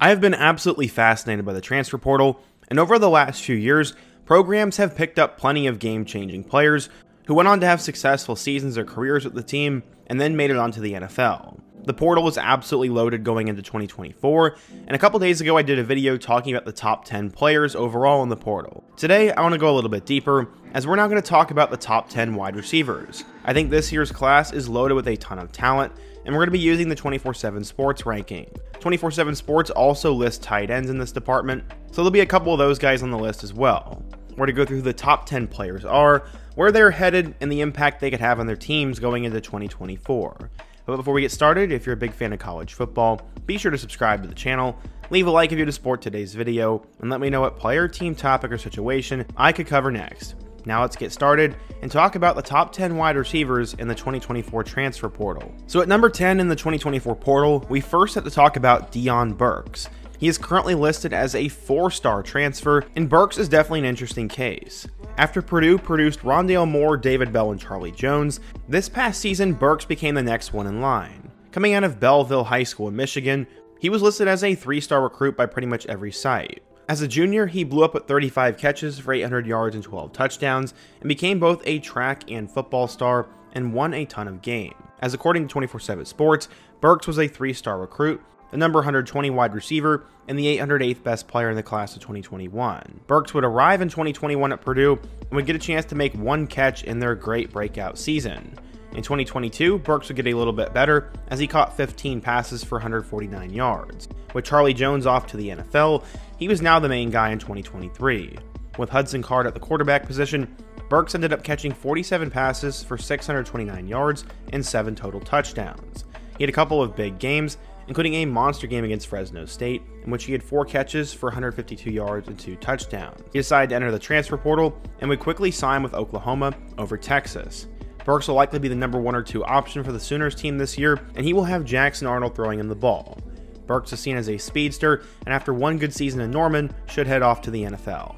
I have been absolutely fascinated by the transfer portal, and over the last few years, programs have picked up plenty of game-changing players who went on to have successful seasons or careers with the team and then made it onto the NFL. The portal was absolutely loaded going into 2024, and a couple days ago I did a video talking about the top 10 players overall in the portal. Today I want to go a little bit deeper, as we're now going to talk about the top 10 wide receivers. I think this year's class is loaded with a ton of talent, and we're going to be using the 24/7 Sports ranking. 24/7 Sports also lists tight ends in this department, so there'll be a couple of those guys on the list as well. We're going to go through who the top 10 players are, where they're headed, and the impact they could have on their teams going into 2024. But before we get started, if you're a big fan of college football, be sure to subscribe to the channel, leave a like if you support today's video, and let me know what player, team, topic, or situation I could cover next. Now let's get started and talk about the top 10 wide receivers in the 2024 transfer portal. So at number 10 in the 2024 portal, we first have to talk about Deion Burks. He is currently listed as a 4-star transfer, and Burks is definitely an interesting case. After Purdue produced Rondale Moore, David Bell, and Charlie Jones, this past season Burks became the next one in line. Coming out of Belleville High School in Michigan, he was listed as a 3-star recruit by pretty much every site. As a junior, he blew up at 35 catches for 800 yards and 12 touchdowns, and became both a track and football star, and won a ton of games. As according to 24/7 Sports, Burks was a 3-star recruit, the number 120 wide receiver, and the 808th best player in the class of 2021. Burks would arrive in 2021 at Purdue and would get a chance to make one catch in their great breakout season. In 2022, Burks would get a little bit better as he caught 15 passes for 149 yards. With Charlie Jones off to the NFL, he was now the main guy in 2023. With Hudson Card at the quarterback position, Burks ended up catching 47 passes for 629 yards and 7 total touchdowns. He had a couple of big games, including a monster game against Fresno State, in which he had 4 catches for 152 yards and 2 touchdowns. He decided to enter the transfer portal and would quickly sign with Oklahoma over Texas. Burks will likely be the number 1 or 2 option for the Sooners team this year, and he will have Jackson Arnold throwing him the ball. Burks is seen as a speedster, and after one good season in Norman, should head off to the NFL.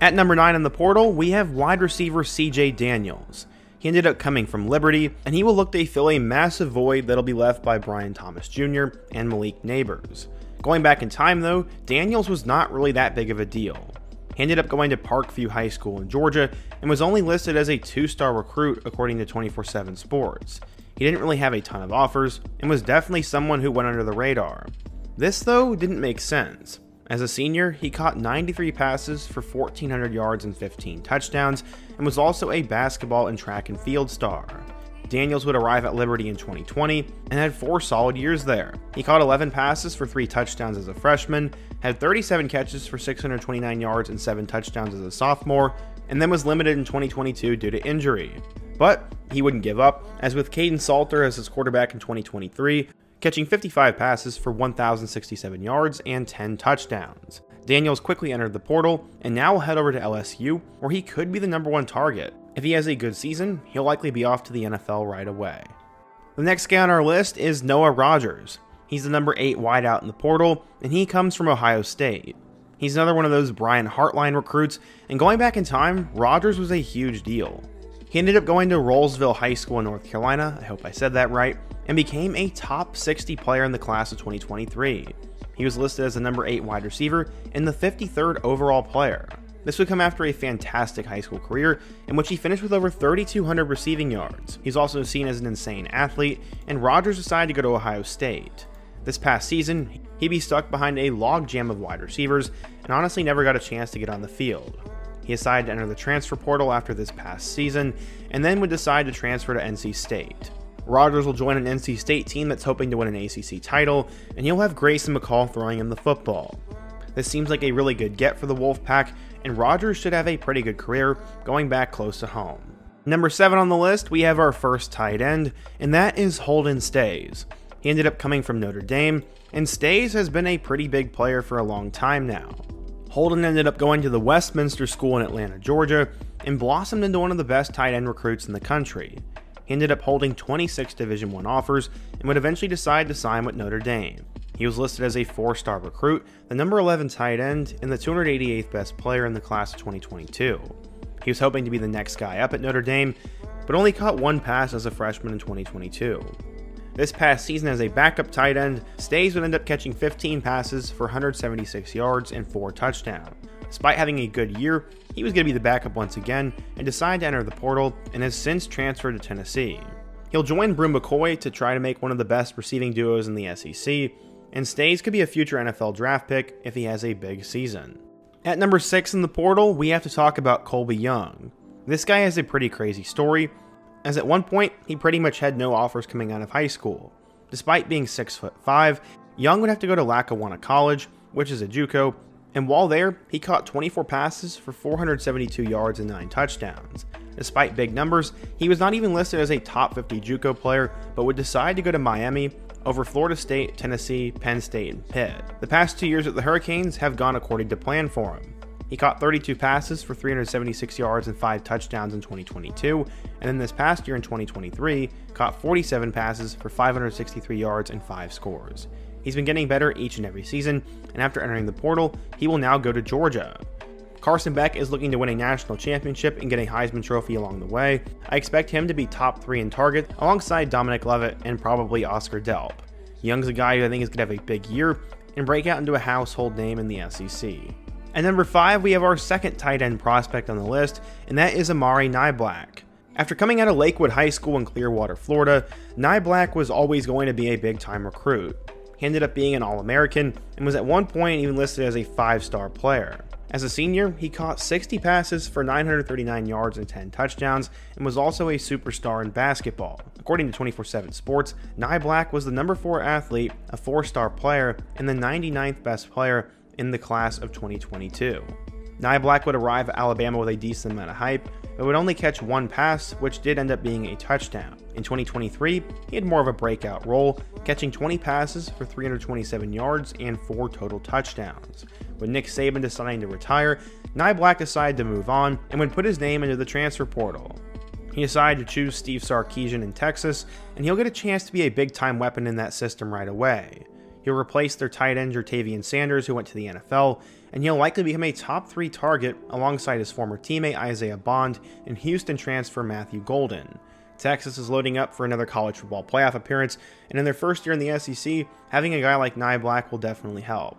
At number 9 in the portal, we have wide receiver CJ Daniels. He ended up coming from Liberty, and he will look to fill a massive void that'll be left by Brian Thomas Jr. and Malik Nabors. Going back in time though, Daniels was not really that big of a deal. He ended up going to Parkview High School in Georgia and was only listed as a 2-star recruit according to 24/7 Sports. He didn't really have a ton of offers and was definitely someone who went under the radar. This though didn't make sense. As a senior, he caught 93 passes for 1,400 yards and 15 touchdowns, and was also a basketball and track and field star. Daniels would arrive at Liberty in 2020 and had 4 solid years there. He caught 11 passes for 3 touchdowns as a freshman, had 37 catches for 629 yards and 7 touchdowns as a sophomore, and then was limited in 2022 due to injury. But he wouldn't give up, as with Caden Salter as his quarterback in 2023, catching 55 passes for 1,067 yards and 10 touchdowns. Daniels quickly entered the portal and now will head over to LSU, where he could be the number 1 target. If he has a good season, he'll likely be off to the NFL right away. The next guy on our list is Noah Rogers. He's the number 8 wideout in the portal, and he comes from Ohio State. He's another one of those Brian Hartline recruits, and going back in time, Rogers was a huge deal. He ended up going to Rolesville High School in North Carolina, I hope I said that right, and became a top 60 player in the class of 2023. He was listed as the number 8 wide receiver and the 53rd overall player. This would come after a fantastic high school career in which he finished with over 3,200 receiving yards. He's also seen as an insane athlete, and Rogers decided to go to Ohio State. This past season, he'd be stuck behind a logjam of wide receivers and honestly never got a chance to get on the field. He decided to enter the transfer portal after this past season, and then would decide to transfer to NC State. Rogers will join an NC State team that's hoping to win an ACC title, and he'll have Grayson McCall throwing him the football. This seems like a really good get for the Wolfpack, and Rogers should have a pretty good career going back close to home. Number 7 on the list, we have our first tight end, and that is Holden Staes. He ended up coming from Notre Dame, and Staes has been a pretty big player for a long time now. Holden ended up going to the Westminster School in Atlanta, Georgia, and blossomed into one of the best tight end recruits in the country. He ended up holding 26 Division I offers and would eventually decide to sign with Notre Dame. He was listed as a 4-star recruit, the number 11 tight end, and the 288th best player in the class of 2022. He was hoping to be the next guy up at Notre Dame, but only caught 1 pass as a freshman in 2022. This past season as a backup tight end, Staes would end up catching 15 passes for 176 yards and 4 touchdowns. Despite having a good year, he was going to be the backup once again and decided to enter the portal and has since transferred to Tennessee. He'll join Brew McCoy to try to make one of the best receiving duos in the SEC, and Staes could be a future NFL draft pick if he has a big season. At number 6 in the portal, we have to talk about Colby Young. This guy has a pretty crazy story, as at one point, he pretty much had no offers coming out of high school. Despite being 6'5", Young would have to go to Lackawanna College, which is a JUCO, and while there, he caught 24 passes for 472 yards and 9 touchdowns. Despite big numbers, he was not even listed as a top 50 JUCO player, but would decide to go to Miami over Florida State, Tennessee, Penn State, and Pitt. The past 2 years at the Hurricanes have gone according to plan for him. He caught 32 passes for 376 yards and 5 touchdowns in 2022, and then this past year in 2023, caught 47 passes for 563 yards and 5 scores. He's been getting better each and every season, and after entering the portal, he will now go to Georgia. Carson Beck is looking to win a national championship and get a Heisman Trophy along the way. I expect him to be top 3 in targets alongside Dominic Lovett and probably Oscar Delp. Young's a guy who I think is going to have a big year and break out into a household name in the SEC. At number 5, we have our second tight end prospect on the list, and that is Amari Niblack. After coming out of Lakewood High School in Clearwater, Florida, Niblack was always going to be a big-time recruit. He ended up being an All-American and was at one point even listed as a 5-star player. As a senior, he caught 60 passes for 939 yards and 10 touchdowns and was also a superstar in basketball. According to 24/7 Sports, Niblack was the number 4 athlete, a 4-star player, and the 99th best player in the class of 2022. Niblack would arrive at Alabama with a decent amount of hype, but would only catch 1 pass, which did end up being a touchdown. In 2023, he had more of a breakout role, catching 20 passes for 327 yards and 4 total touchdowns. With Nick Saban deciding to retire, Niblack decided to move on and would put his name into the transfer portal. He decided to choose Steve Sarkisian in Texas, and he'll get a chance to be a big-time weapon in that system right away. He'll replace their tight end Jurtavian Sanders, who went to the NFL, and he'll likely become a top 3 target alongside his former teammate Isaiah Bond and Houston transfer Matthew Golden. Texas is loading up for another college football playoff appearance, and in their first year in the SEC, having a guy like Niblack will definitely help.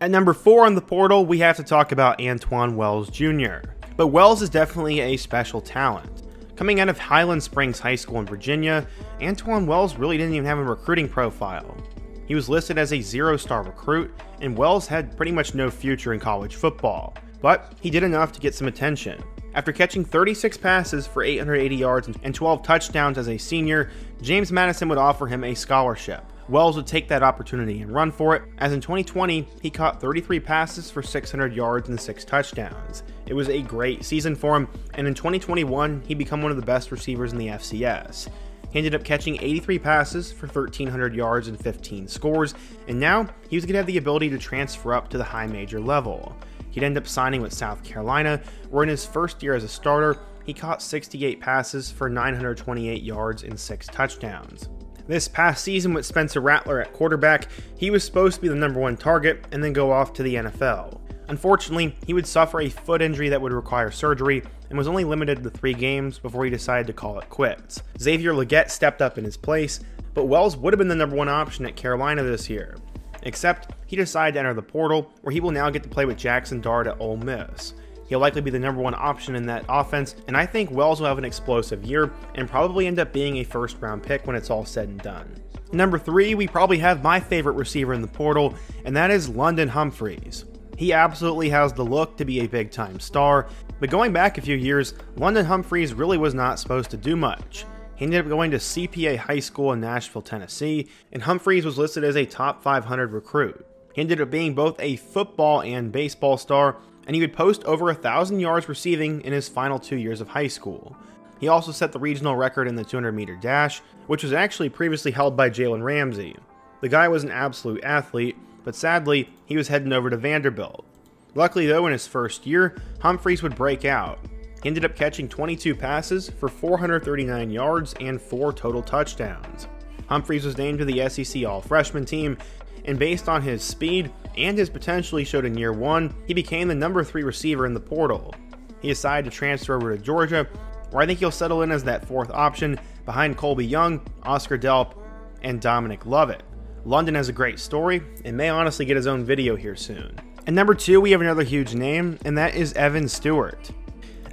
At number 4 on the portal, we have to talk about Antwane Wells Jr. But Wells is definitely a special talent. Coming out of Highland Springs High School in Virginia, Antwane Wells really didn't even have a recruiting profile. He was listed as a 0-star recruit, and Wells had pretty much no future in college football, but he did enough to get some attention. After catching 36 passes for 880 yards and 12 touchdowns as a senior, James Madison would offer him a scholarship. Wells would take that opportunity and run for it, as in 2020, he caught 33 passes for 600 yards and 6 touchdowns. It was a great season for him, and in 2021, he became one of the best receivers in the FCS. He ended up catching 83 passes for 1,300 yards and 15 scores, and now he was going to have the ability to transfer up to the high major level. He'd end up signing with South Carolina, where in his first year as a starter, he caught 68 passes for 928 yards and 6 touchdowns. This past season with Spencer Rattler at quarterback, he was supposed to be the number 1 target and then go off to the NFL. Unfortunately, he would suffer a foot injury that would require surgery and was only limited to 3 games before he decided to call it quits. Xavier Legette stepped up in his place, but Wells would have been the number 1 option at Carolina this year. Except, he decided to enter the portal, where he will now get to play with Jackson Dart at Ole Miss. He'll likely be the number 1 option in that offense, and I think Wells will have an explosive year and probably end up being a first-round pick when it's all said and done. Number 3, we probably have my favorite receiver in the portal, and that is London Humphreys. He absolutely has the look to be a big-time star, but going back a few years, London Humphreys really was not supposed to do much. He ended up going to CPA High School in Nashville, Tennessee, and Humphreys was listed as a top 500 recruit. He ended up being both a football and baseball star, and he would post over 1,000 yards receiving in his final 2 years of high school. He also set the regional record in the 200-meter dash, which was actually previously held by Jalen Ramsey. The guy was an absolute athlete, but sadly, he was heading over to Vanderbilt. Luckily though, in his first year, Humphreys would break out. He ended up catching 22 passes for 439 yards and 4 total touchdowns. Humphreys was named to the SEC All-Freshman team, and based on his speed and his potential he showed in year 1, he became the number 3 receiver in the portal. He decided to transfer over to Georgia, where I think he'll settle in as that 4th option behind Colby Young, Oscar Delp, and Dominic Lovett. London has a great story and may honestly get his own video here soon. At number 2, we have another huge name, and that is Evan Stewart.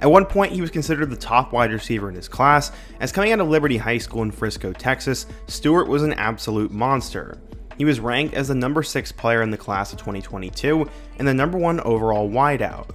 At one point, he was considered the top wide receiver in his class, as coming out of Liberty High School in Frisco, Texas, Stewart was an absolute monster. He was ranked as the number 6 player in the class of 2022 and the number 1 overall wideout.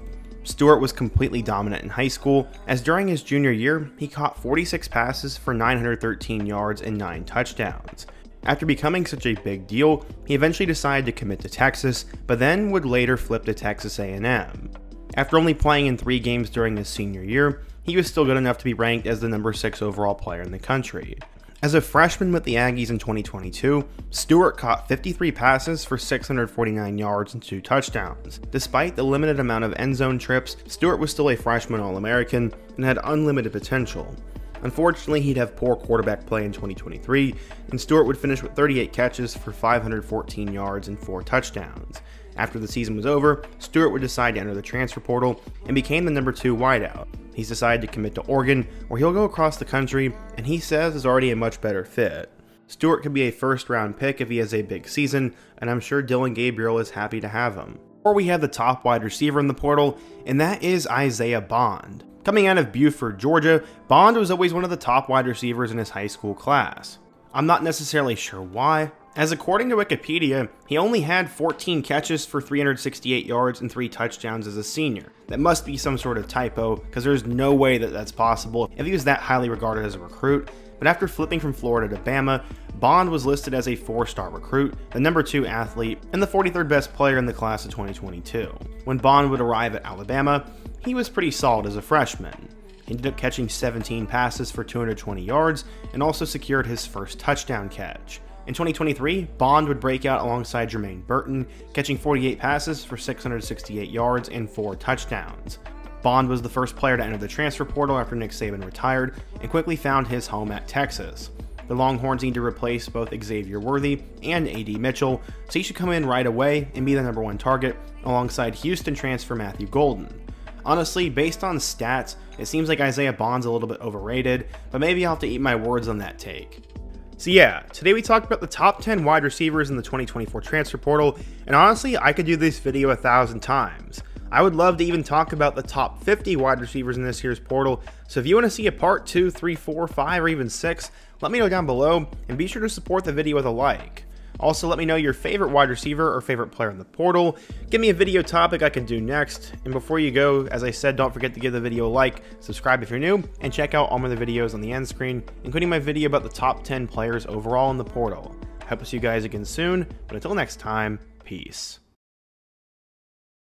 Stewart was completely dominant in high school, as during his junior year, he caught 46 passes for 913 yards and 9 touchdowns. After becoming such a big deal, he eventually decided to commit to Texas, but then would later flip to Texas A&M. After only playing in 3 games during his senior year, he was still good enough to be ranked as the number 6 overall player in the country. As a freshman with the Aggies in 2022, Stewart caught 53 passes for 649 yards and 2 touchdowns. Despite the limited amount of end zone trips, Stewart was still a freshman All-American and had unlimited potential. Unfortunately, he'd have poor quarterback play in 2023, and Stewart would finish with 38 catches for 514 yards and 4 touchdowns. After the season was over, Stewart would decide to enter the transfer portal and became the number 2 wideout. He's decided to commit to Oregon, where he'll go across the country, and he says is already a much better fit. Stewart could be a first-round pick if he has a big season, and I'm sure Dylan Gabriel is happy to have him. Or we have the top wide receiver in the portal, and that is Isaiah Bond. Coming out of Buford, Georgia, Bond was always one of the top wide receivers in his high school class. I'm not necessarily sure why, as according to Wikipedia, he only had 14 catches for 368 yards and 3 touchdowns as a senior. That must be some sort of typo, because there's no way that that's possible if he was that highly regarded as a recruit, but after flipping from Florida to Bama, Bond was listed as a 4-star recruit, the number 2 athlete, and the 43rd best player in the class of 2022. When Bond would arrive at Alabama, he was pretty solid as a freshman. He ended up catching 17 passes for 220 yards and also secured his first touchdown catch. In 2023, Bond would break out alongside Jermaine Burton, catching 48 passes for 668 yards and 4 touchdowns. Bond was the first player to enter the transfer portal after Nick Saban retired and quickly found his home at Texas. The Longhorns need to replace both Xavier Worthy and A.D. Mitchell, so he should come in right away and be the number 1 target alongside Houston transfer Matthew Golden. Honestly, based on stats, it seems like Isaiah Bond's a little bit overrated, but maybe I'll have to eat my words on that take. So yeah, today we talked about the top 10 wide receivers in the 2024 transfer portal, and honestly, I could do this video 1,000 times. I would love to even talk about the top 50 wide receivers in this year's portal, so if you want to see a part 2, 3, 4, 5, or even 6, let me know down below, and be sure to support the video with a like. Also, let me know your favorite wide receiver or favorite player in the portal. Give me a video topic I can do next. And before you go, as I said, don't forget to give the video a like, subscribe if you're new, and check out all my other videos on the end screen, including my video about the top 10 players overall in the portal. I hope to see you guys again soon, but until next time, peace.